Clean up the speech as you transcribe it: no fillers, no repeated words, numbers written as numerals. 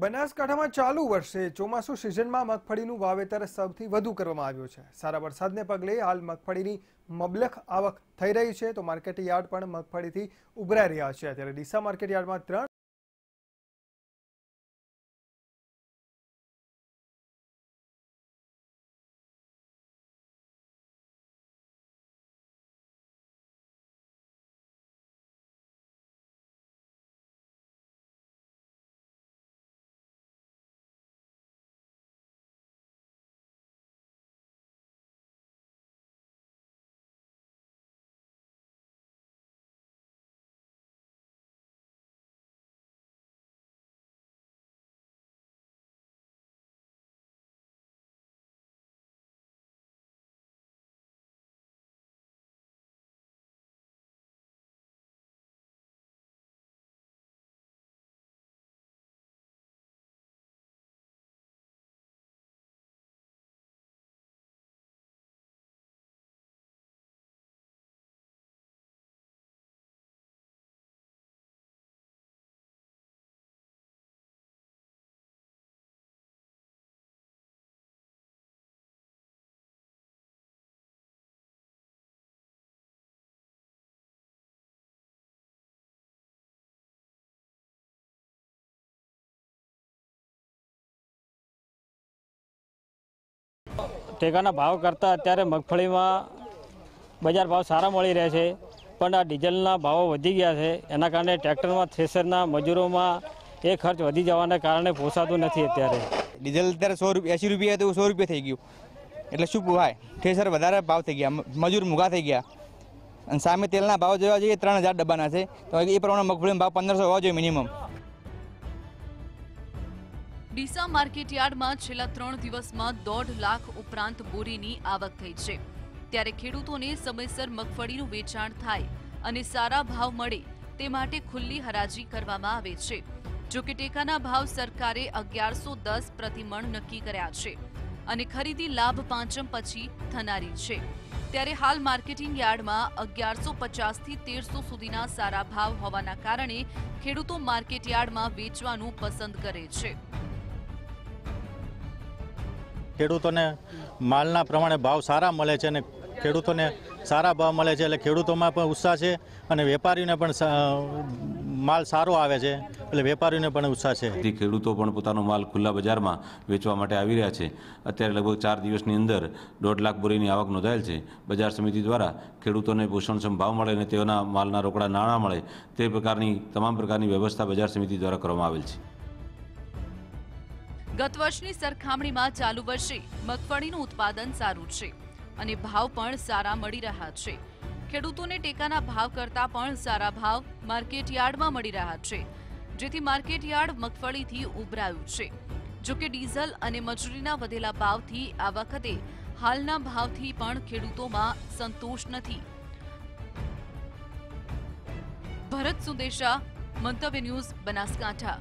बनासकांठामां चालू वर्षे ચોમાસુ सीजनमां मगफळीनुं वावेतर સૌથી વધુ કરવામાં આવ્યું છે। સારા વરસાદને પગલે હાલ મગફળીની મબલખ આવક થઈ રહી છે તો માર્કેટ યાર્ડ પણ મગફળીથી ઉભરાઈ રહ્યા છે। ત્યારે ડીસા માર્કેટ યાર્ડમાં 3 ટેકાના ભાવ કરતાં અત્યારે મગફળીમાં બજાર ભાવ સારા મળી રહે છે, પણ આ ડીઝલના ભાવો વધી ગયા છે। એના કારણે ટ્રેક્ટરમાં થ્રેસરના મજૂરોમાં એ ખર્ચ વધી જવાના કારણે પોસાતું નથી। અત્યારે ડીઝલ અત્યારે 180 રૂપિયા હતું, 100 રૂપિયા થઈ ગયું, એટલે શું ભાઈ થ્રેસર વધારે ભાવ થઈ ગયા, મજૂર મૂગા થઈ ગયા। અને સામે તેલના ભાવ જોવા જઈએ 3000 ડબ્બાના છે, તો એ પ્રમાણે મગફળીનો ભાવ 1500 હોવા જોઈએ મિનિમમ। डीसा मार्केटयार्ड में छेल्ला 3 दिवस में 1.5 लाख उपरांत बोरी की आवक थई छे। त्यारे खेडूतों ने समयसर मगफळीनुं वेचाण थाय अने सारा भाव मळे ते माटे खुल्ली हराजी करवामां आवे छे। जो के टेकाना भाव सरकारे 1110 प्रतिमण नक्की कर्या छे अने खरीदी लाभ पांचम पछी थनारी छे। त्यारे हाल मार्केटिंग यार्ड में 1150 થી 1300 सुधीना सारा भाव होवाना कारणे खेडूतो मार्केटयार्ड में वेचवानुं पसंद करे छे। ખેડૂતોને માલના પ્રમાણે ભાવ સારા મળે છે અને ખેડૂતોને સારા ભાવ મળે છે, એટલે ખેડૂતોમાં પણ ઉત્સાહ છે અને વેપારીઓને પણ માલ સારો આવે છે, એટલે વેપારીઓને પણ ઉત્સાહ છે। ખેડૂતો પણ પોતાનો માલ ખુલ્લા બજારમાં વેચવા માટે આવી રહ્યા છે। અત્યારે લગભગ 4 દિવસની અંદર 1.5 લાખ બોરીની આવક નોંધાયેલ છે। બજાર સમિતિ દ્વારા ખેડૂતોને પોષણક્ષમ ભાવ મળે અને તેઓના માલના રોકડા નાણાં મળે તે પ્રકારની તમામ પ્રકારની વ્યવસ્થા બજાર સમિતિ દ્વારા કરવામાં આવેલ છે। गत वर्षनी सरखामणीमां चालू वर्षे मगफळीनुं उत्पादन सारूं छे अने भाव पण सारा मळी रह्या छे। खेडूतोने टेकाना भाव करता पण सारा भाव मार्केटयार्डमां मळी रह्या छे, जेथी मार्केटयार्ड मगफळीथी उभरायुं छे। जो के डीजल अने मजूरीना वधेला भावथी आ वखते हालना भावथी पण खेडूतोमां संतोष नथी। भरत सुदेशा, मंतव्य न्यूज, बनासकांठा।